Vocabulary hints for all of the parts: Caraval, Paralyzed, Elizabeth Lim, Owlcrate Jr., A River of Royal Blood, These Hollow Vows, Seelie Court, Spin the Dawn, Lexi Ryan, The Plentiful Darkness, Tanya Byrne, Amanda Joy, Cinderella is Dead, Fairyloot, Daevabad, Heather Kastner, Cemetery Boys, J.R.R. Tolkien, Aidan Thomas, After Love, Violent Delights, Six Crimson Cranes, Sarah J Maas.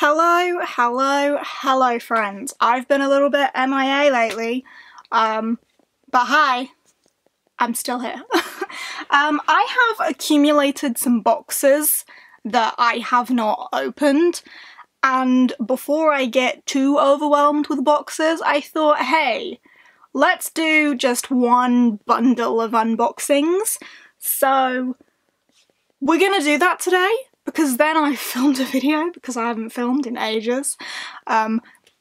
Hello, hello, hello friends. I've been a little bit MIA lately, but hi, I'm still here. I have accumulated some boxes that I have not opened, and before I get too overwhelmed with boxes, I thought, hey, let's do just one bundle of unboxings. So we're gonna do that today. Because then I filmed a video, because I haven't filmed in ages.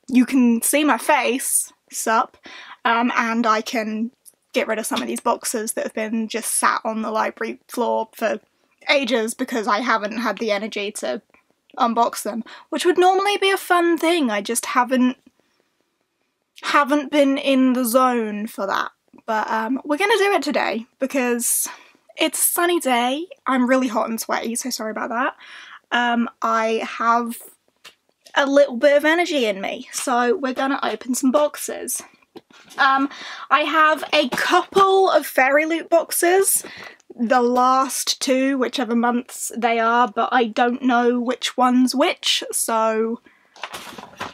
You can see my face, sup, and I can get rid of some of these boxes that have been just sat on the library floor for ages because I haven't had the energy to unbox them, which would normally be a fun thing. I just haven't been in the zone for that. But we're gonna do it today because it's a sunny day. I'm really hot and sweaty, so sorry about that. I have a little bit of energy in me, so we're gonna open some boxes. I have a couple of Fairyloot boxes, the last two, whichever months they are, but I don't know which one's which, so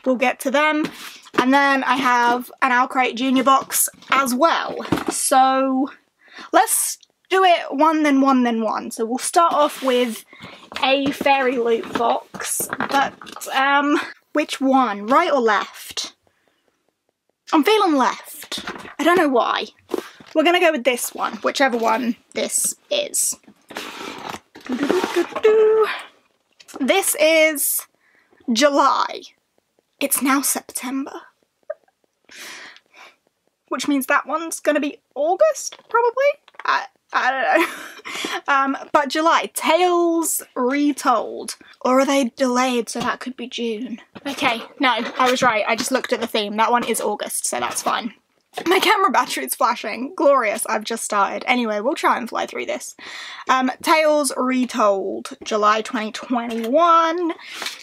we'll get to them. And then I have an Owlcrate Jr. box as well. So let's do it one then one then one. So we'll start off with a Fairyloot box, but which one? Right or left? I'm feeling left. I don't know why. We're gonna go with this one, whichever one this is. This is July. It's now September. Which means that one's gonna be August, probably? I don't know. But July. Tales Retold. Or are they delayed, so that could be June? Okay, no, I was right. I just looked at the theme. That one is August, so that's fine. My camera battery's flashing. Glorious, I've just started. Anyway, we'll try and fly through this. Tales Retold, July 2021.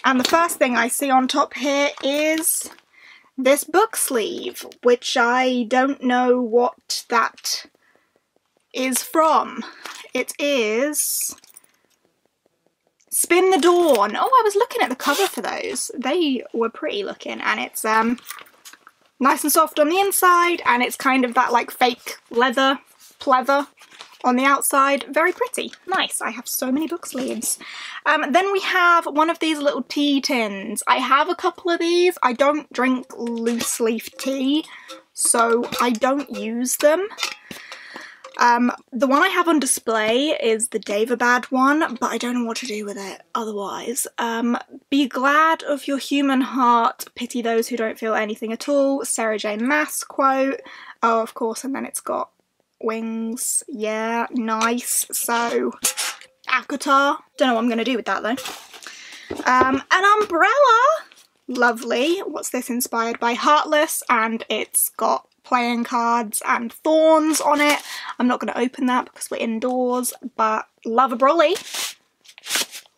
And the first thing I see on top here is this book sleeve, which I don't know what that is from. It is Spin the Dawn. Oh, I was looking at the cover for those. They were pretty looking, and it's nice and soft on the inside, and it's kind of that like fake leather pleather on the outside. Very pretty. Nice. I have so many book sleeves. Then we have one of these little tea tins. I have a couple of these. I don't drink loose leaf tea, so I don't use them. The one I have on display is the Daevabad one, but I don't know what to do with it otherwise. Be glad of your human heart, pity those who don't feel anything at all, Sarah J Maas quote. Oh, of course, and then it's got wings. Yeah, nice. So, Akatar. Don't know what I'm going to do with that though. An umbrella. Lovely. What's this? Inspired by Heartless, and it's got playing cards and thorns on it. I'm not going to open that because we're indoors, but love a brolly.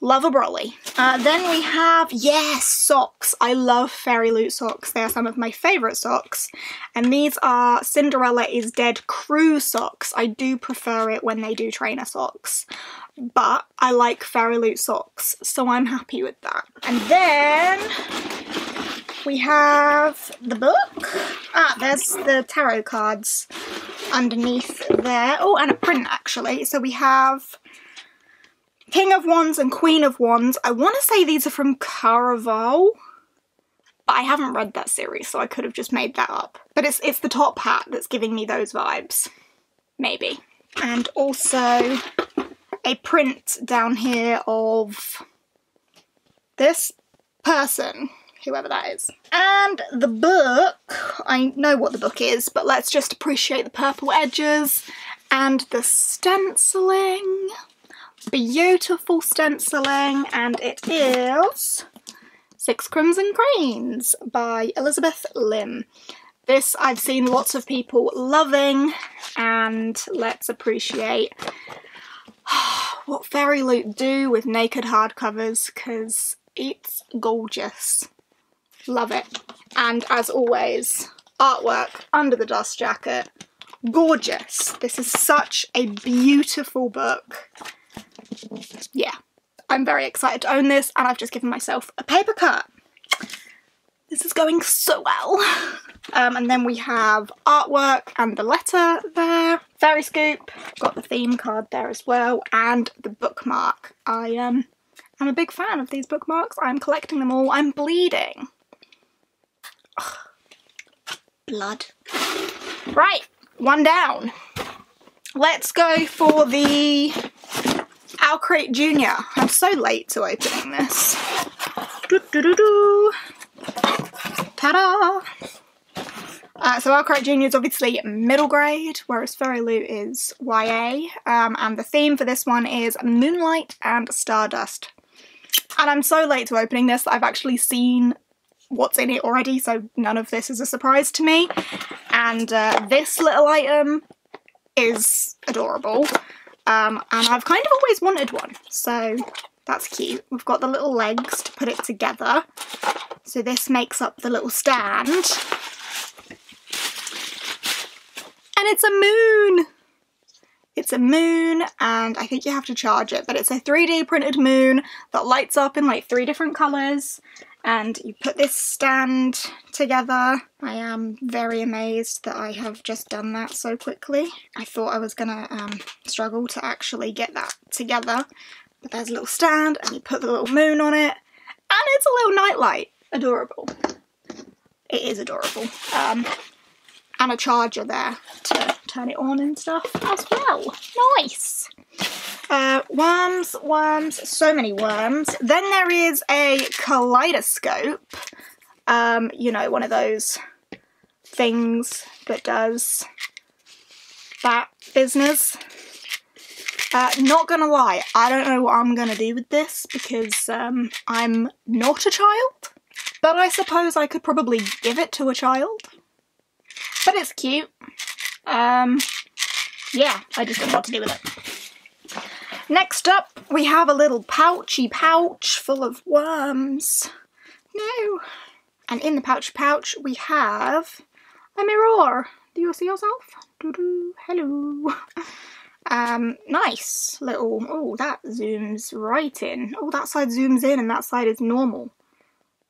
Love a brolly. Then we have, yes, socks. I love Fairyloot socks. They are some of my favourite socks. And these are Cinderella is Dead crew socks. I do prefer it when they do trainer socks, but I like Fairyloot socks, so I'm happy with that. And then we have the book. Ah, there's the tarot cards underneath there. Oh, and a print actually. So we have King of Wands and Queen of Wands. I want to say these are from Caraval, but I haven't read that series, so I could have just made that up. But it's the top hat that's giving me those vibes, maybe. And also a print down here of this person, whoever that is. And the book, I know what the book is, but let's just appreciate the purple edges and the stenciling. Beautiful stenciling, and it is Six Crimson Cranes by Elizabeth Lim. This I've seen lots of people loving, and let's appreciate what Fairyloot do with naked hardcovers, because it's gorgeous. Love it. And as always, artwork under the dust jacket. Gorgeous. This is such a beautiful book. Yeah, I'm very excited to own this, and I've just given myself a paper cut. This is going so well. And then we have artwork and the letter there. Fairy Scoop, got the theme card there as well, and the bookmark. I'm a big fan of these bookmarks. I'm collecting them all. I'm bleeding. Ugh. Blood. Right, one down. Let's go for the Owlcrate Jr. I'm so late to opening this. Ta-da! So Owlcrate Jr. is obviously middle grade, whereas Fairyloot is YA, and the theme for this one is Moonlight and Stardust. And I'm so late to opening this that I've actually seen what's in it already, so none of this is a surprise to me. And this little item is adorable, and I've kind of always wanted one, so that's cute. We've got the little legs to put it together, so this makes up the little stand. And it's a moon! It's a moon, and I think you have to charge it, but it's a 3D printed moon that lights up in like 3 different colours, and you put this stand together. I am very amazed that I have just done that so quickly. I thought I was gonna struggle to actually get that together, but there's a little stand, and you put the little moon on it, and it's a little nightlight. Adorable. It is adorable. And a charger there to turn it on and stuff as well. Nice! Worms, worms, so many worms. Then there is a kaleidoscope. You know, one of those things that does that business. Not gonna lie, I don't know what I'm gonna do with this because I'm not a child. But I suppose I could probably give it to a child. But it's cute. Yeah, I just don't know what to do with it. Next up, we have a little pouchy pouch full of worms. No. And in the pouchy pouch, we have a mirror. Do you see yourself? Doo-doo. Hello. Nice little... Oh, that zooms right in. Oh, that side zooms in and that side is normal.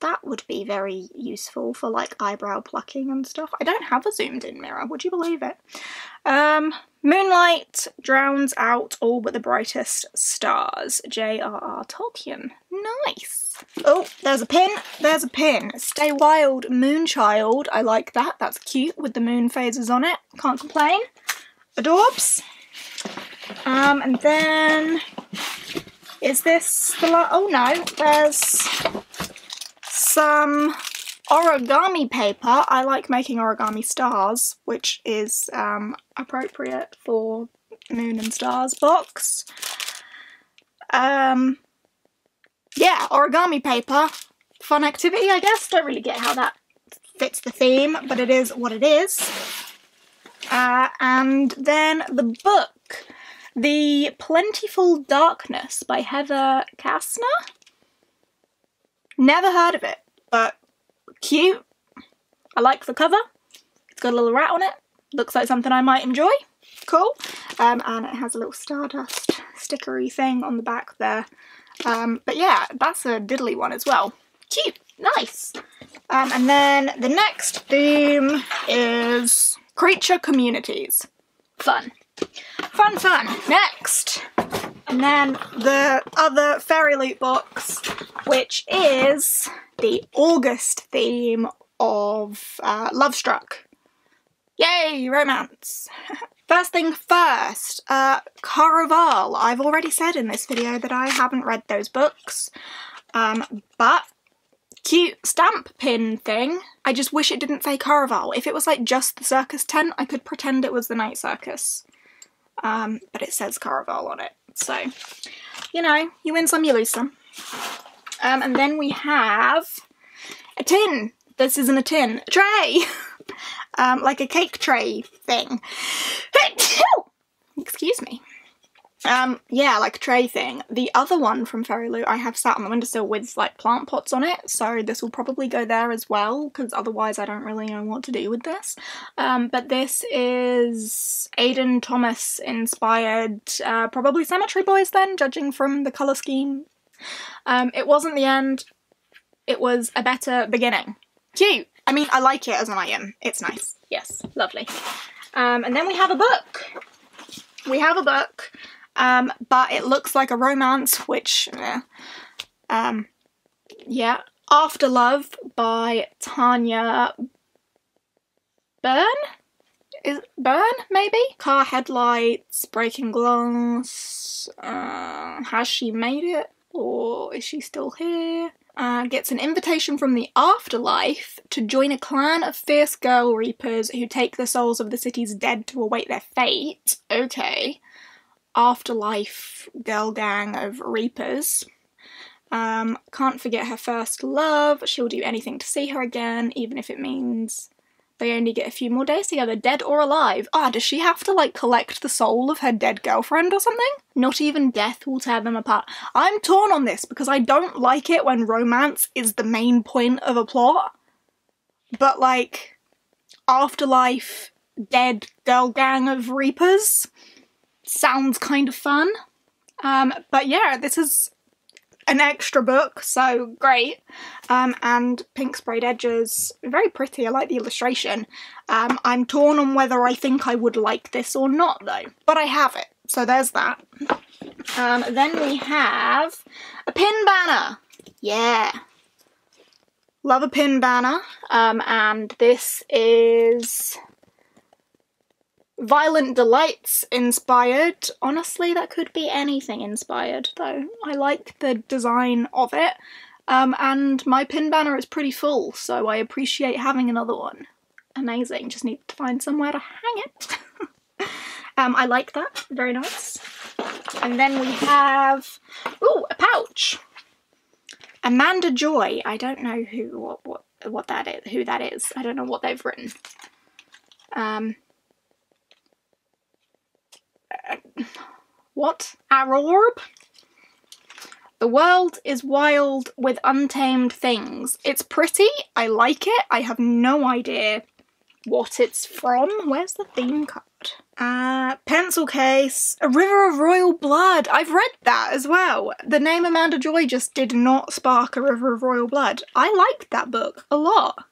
That would be very useful for like eyebrow plucking and stuff. I don't have a zoomed in mirror, would you believe it? Moonlight drowns out all but the brightest stars. J.R.R. Tolkien. Nice. Oh, there's a pin. There's a pin. Stay wild, Moonchild. I like that. That's cute with the moon phases on it. Can't complain. Adorbs. And then is this the last? Oh no, there's some origami paper. I like making origami stars, which is appropriate for Moon and Stars box. Yeah, origami paper. Fun activity, I guess. Don't really get how that fits the theme, but it is what it is. And then the book, The Plentiful Darkness by Heather Kastner. Never heard of it, but cute. I like the cover. It's got a little rat on it. Looks like something I might enjoy. Cool. And it has a little stardust stickery thing on the back there. But yeah, that's a diddly one as well. Cute. Nice. And then the next theme is creature communities. Fun. Fun, fun. Next. And then the other Fairyloot box, which is the August theme of Love Struck. Yay, romance! First thing first, Caraval. I've already said in this video that I haven't read those books, but cute stamp pin thing. I just wish it didn't say Caraval. If it was like just the circus tent, I could pretend it was the night circus. But it says Caraval on it, so you know, you win some, you lose some. And then we have a tin. This isn't a tin, a tray. Like a cake tray thing. Excuse me. Yeah, like a tray thing. The other one from Fairyloot I have sat on the windowsill with like plant pots on it, so this will probably go there as well, because otherwise I don't really know what to do with this. But this is Aidan Thomas inspired, probably Cemetery Boys then, judging from the colour scheme. It wasn't the end, it was a better beginning. Cute. I mean, I like it as an item. It's nice. Yes, lovely. And then we have a book. We have a book, but it looks like a romance, which, yeah. After Love by Tanya Byrne? Is it Byrne, maybe? Car Headlights, Breaking Glass, Has She Made It? Or Is She Still Here? Gets an invitation from the afterlife to join a clan of fierce girl reapers who take the souls of the city's dead to await their fate. Okay. Afterlife girl gang of reapers. Can't forget her first love. She'll do anything to see her again, even if it means they only get a few more days together, dead or alive. Ah, does she have to, like, collect the soul of her dead girlfriend or something? Not even death will tear them apart. I'm torn on this because I don't like it when romance is the main point of a plot. But, like, afterlife, dead girl gang of reapers sounds kind of fun. But yeah, this is an extra book, so great. And pink sprayed edges, very pretty. I like the illustration. I'm torn on whether I think I would like this or not though, but I have it, so there's that. Then we have a pin banner. Yeah, love a pin banner. And this is Violent Delights inspired. Honestly, that could be anything inspired though. I like the design of it. And my pin banner is pretty full, so I appreciate having another one. Amazing, just need to find somewhere to hang it. I like that, very nice. And then we have, ooh, a pouch. Amanda Joy. I don't know who, what that is, who that is. I don't know what they've written. What? Our orb? The world is wild with untamed things. It's pretty. I like it. I have no idea what it's from. Where's the theme card? Pencil case. A River of Royal Blood. I've read that as well. The name Amanda Joy just did not spark A River of Royal Blood. I liked that book a lot.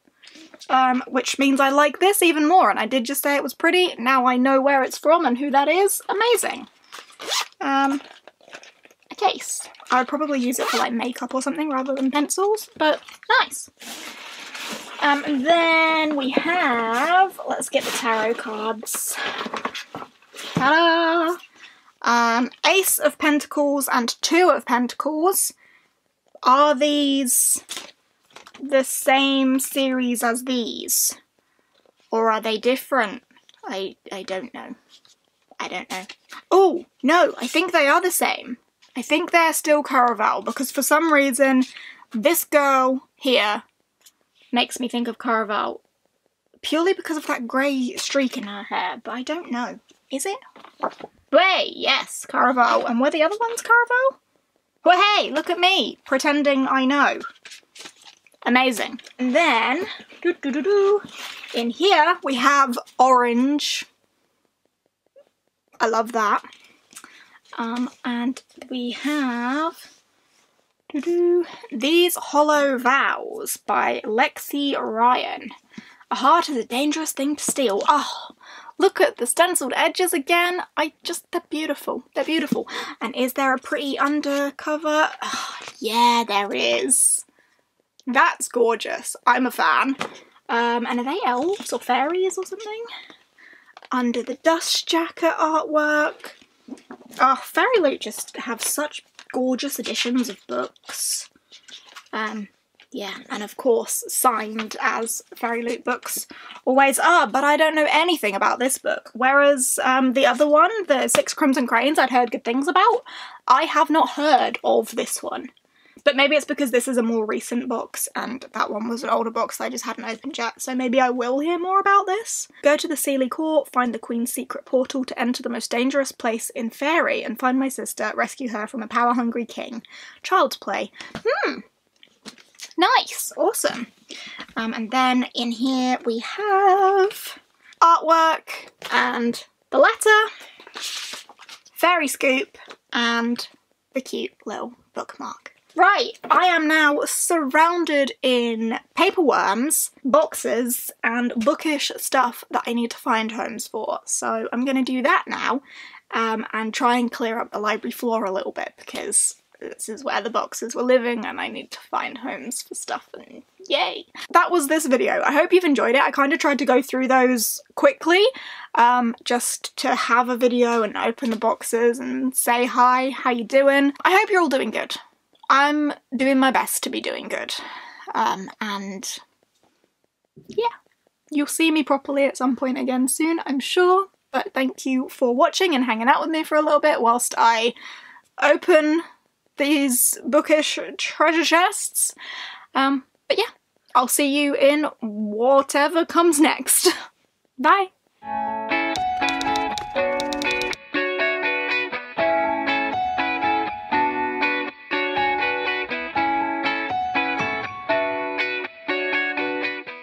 Which means I like this even more, and I did just say it was pretty. Now I know where it's from and who that is. Amazing. A case. I would probably use it for like makeup or something rather than pencils, but nice. And then we have, let's get the tarot cards. Ta-da! Ace of Pentacles and Two of Pentacles. Are these the same series as these, or are they different? I don't know. I don't know. Oh no, I think they are the same. I think they're still Caraval, because for some reason this girl here makes me think of Caraval purely because of that grey streak in her hair, but I don't know. Is it? Wait, yes, Caraval. And were the other ones Caraval? Well, hey, look at me pretending I know. Amazing. And then in here we have orange. I love that. And we have These Hollow Vows by Lexi Ryan. A heart is a dangerous thing to steal. Oh, look at the stenciled edges again. They're beautiful. They're beautiful. And is there a pretty undercover? Oh, yeah, there is. That's gorgeous. I'm a fan. And are they elves or fairies or something? Under the Dust Jacket artwork. Oh, Fairyloot just have such gorgeous editions of books. Yeah, and of course signed as Fairyloot books always are, but I don't know anything about this book. Whereas the other one, the Six Crimson Cranes, I'd heard good things about. I have not heard of this one. But maybe it's because this is a more recent box and that one was an older box that I just hadn't opened yet, so maybe I will hear more about this. Go to the Seelie Court, find the Queen's secret portal to enter the most dangerous place in Fairy, and find my sister, rescue her from a power-hungry king. Child's play. Nice. Awesome. And then in here we have artwork and the letter, Fairy Scoop, and the cute little bookmark. Right, I am now surrounded in paperworms, boxes, and bookish stuff that I need to find homes for. So I'm going to do that now and try and clear up the library floor a little bit, because this is where the boxes were living and I need to find homes for stuff, and yay! That was this video. I hope you've enjoyed it. I kind of tried to go through those quickly just to have a video and open the boxes and say hi, how you doing? I hope you're all doing good. I'm doing my best to be doing good and yeah, you'll see me properly at some point again soon, I'm sure, but thank you for watching and hanging out with me for a little bit whilst I open these bookish treasure chests, but yeah, I'll see you in whatever comes next. Bye!